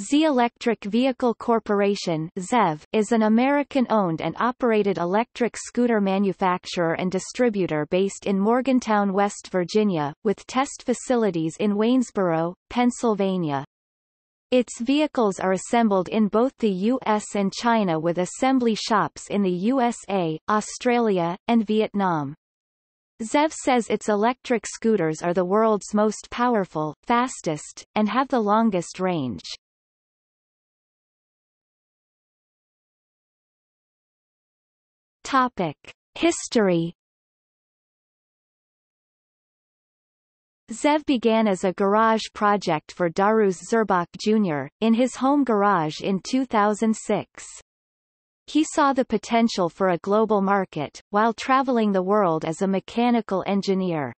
Z Electric Vehicle Corporation (ZEV) is an American-owned and operated electric scooter manufacturer and distributor based in Morgantown, West Virginia, with test facilities in Waynesboro, Pennsylvania. Its vehicles are assembled in both the U.S. and China with assembly shops in the USA, Australia, and Vietnam. ZEV says its electric scooters are the world's most powerful, fastest, and have the longest range. History. ZEV began as a garage project for Darus Zehrbach Jr., in his home garage in 2006. He saw the potential for a global market, while traveling the world as a mechanical engineer.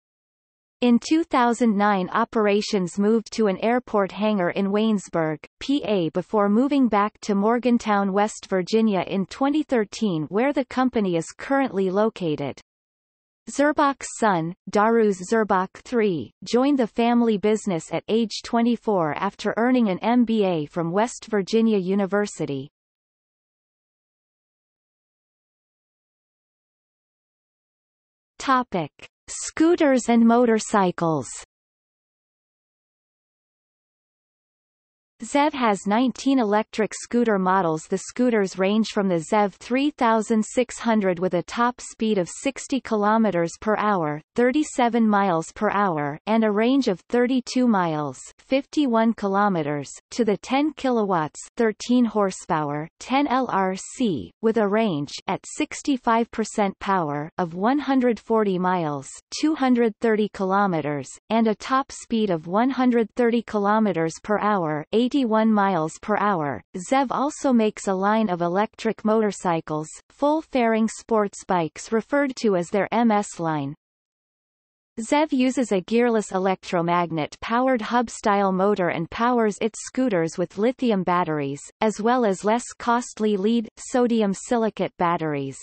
In 2009, operations moved to an airport hangar in Waynesburg, PA, before moving back to Morgantown, West Virginia in 2013, where the company is currently located. Zehrbach's son, Darus Zehrbach III, joined the family business at age 24 after earning an MBA from West Virginia University. Topic: Scooters and motorcycles. ZEV has 19 electric scooter models. The scooters range from the ZEV 3600 with a top speed of 60 km per hour, 37 miles per hour, and a range of 32 miles, 51 km, to the 10 kW, 13 horsepower, 10 LRC, with a range at 65% power of 140 miles, 230 km, and a top speed of 130 km per hour, 81 miles per hour. ZEV also makes a line of electric motorcycles, full-fairing sports bikes referred to as their MS line. ZEV uses a gearless electromagnet-powered hub-style motor and powers its scooters with lithium batteries, as well as less costly lead-sodium silicate batteries.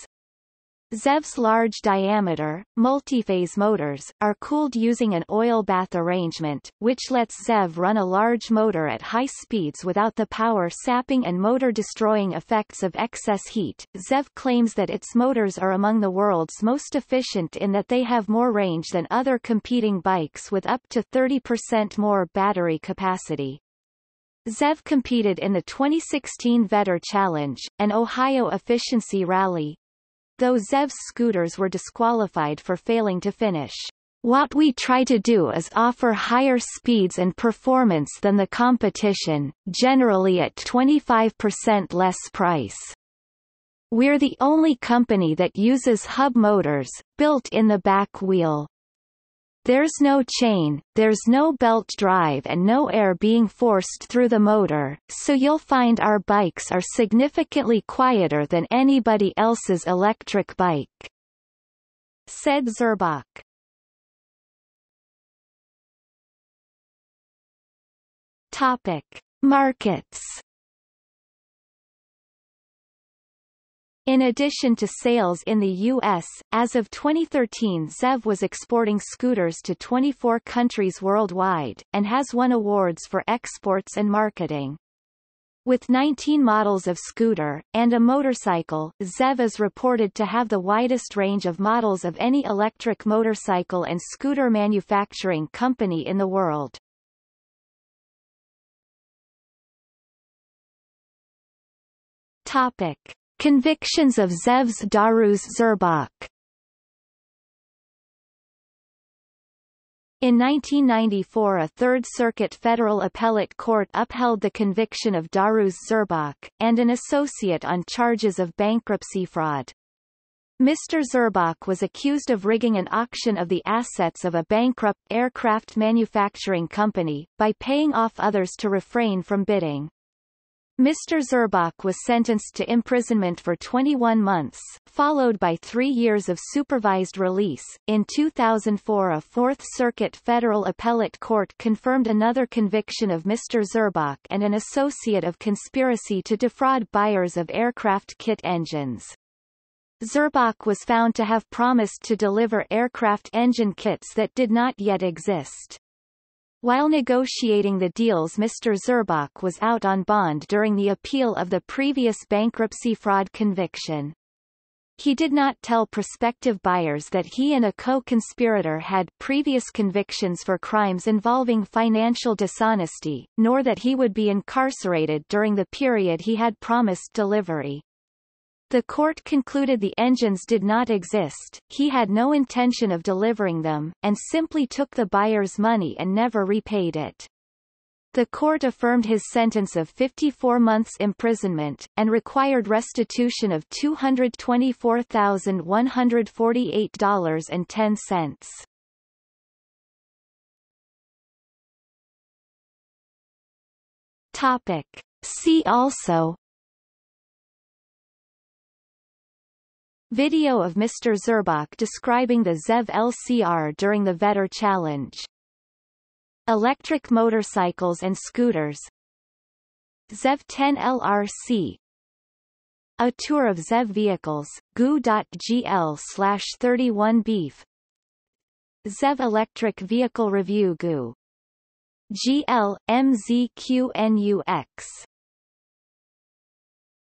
ZEV's large-diameter, multiphase motors, are cooled using an oil bath arrangement, which lets ZEV run a large motor at high speeds without the power-sapping and motor-destroying effects of excess heat. ZEV claims that its motors are among the world's most efficient in that they have more range than other competing bikes with up to 30% more battery capacity. ZEV competed in the 2016 Vetter Challenge, an Ohio efficiency rally, though ZEV's scooters were disqualified for failing to finish. "What we try to do is offer higher speeds and performance than the competition, generally at 25% less price. We're the only company that uses hub motors, built in the back wheel. There's no chain, there's no belt drive and no air being forced through the motor, so you'll find our bikes are significantly quieter than anybody else's electric bike," said Zehrbach. Topic: Markets. In addition to sales in the U.S., as of 2013 ZEV was exporting scooters to 24 countries worldwide, and has won awards for exports and marketing. With 19 models of scooter, and a motorcycle, ZEV is reported to have the widest range of models of any electric motorcycle and scooter manufacturing company in the world. Topic: Convictions of ZEV's Darus Zehrbach. In 1994, a Third Circuit federal appellate court upheld the conviction of Darus Zehrbach, and an associate on charges of bankruptcy fraud. Mr. Zehrbach was accused of rigging an auction of the assets of a bankrupt aircraft manufacturing company, by paying off others to refrain from bidding. Mr. Zehrbach was sentenced to imprisonment for 21 months, followed by 3 years of supervised release. In 2004, a Fourth Circuit federal appellate court confirmed another conviction of Mr. Zehrbach and an associate of conspiracy to defraud buyers of aircraft kit engines. Zehrbach was found to have promised to deliver aircraft engine kits that did not yet exist. While negotiating the deals, Mr. Zehrbach was out on bond during the appeal of the previous bankruptcy fraud conviction. He did not tell prospective buyers that he and a co-conspirator had previous convictions for crimes involving financial dishonesty, nor that he would be incarcerated during the period he had promised delivery. The court concluded the engines did not exist, he had no intention of delivering them, and simply took the buyer's money and never repaid it. The court affirmed his sentence of 54 months imprisonment, and required restitution of $224,148.10. Topic. See also: Video of Mr. Zehrbach describing the ZEV LCR during the Vetter Challenge. Electric motorcycles and scooters. ZEV 10 LRC. A tour of ZEV vehicles, goo.gl/31beef. ZEV Electric Vehicle Review goo.gl/mzqnux.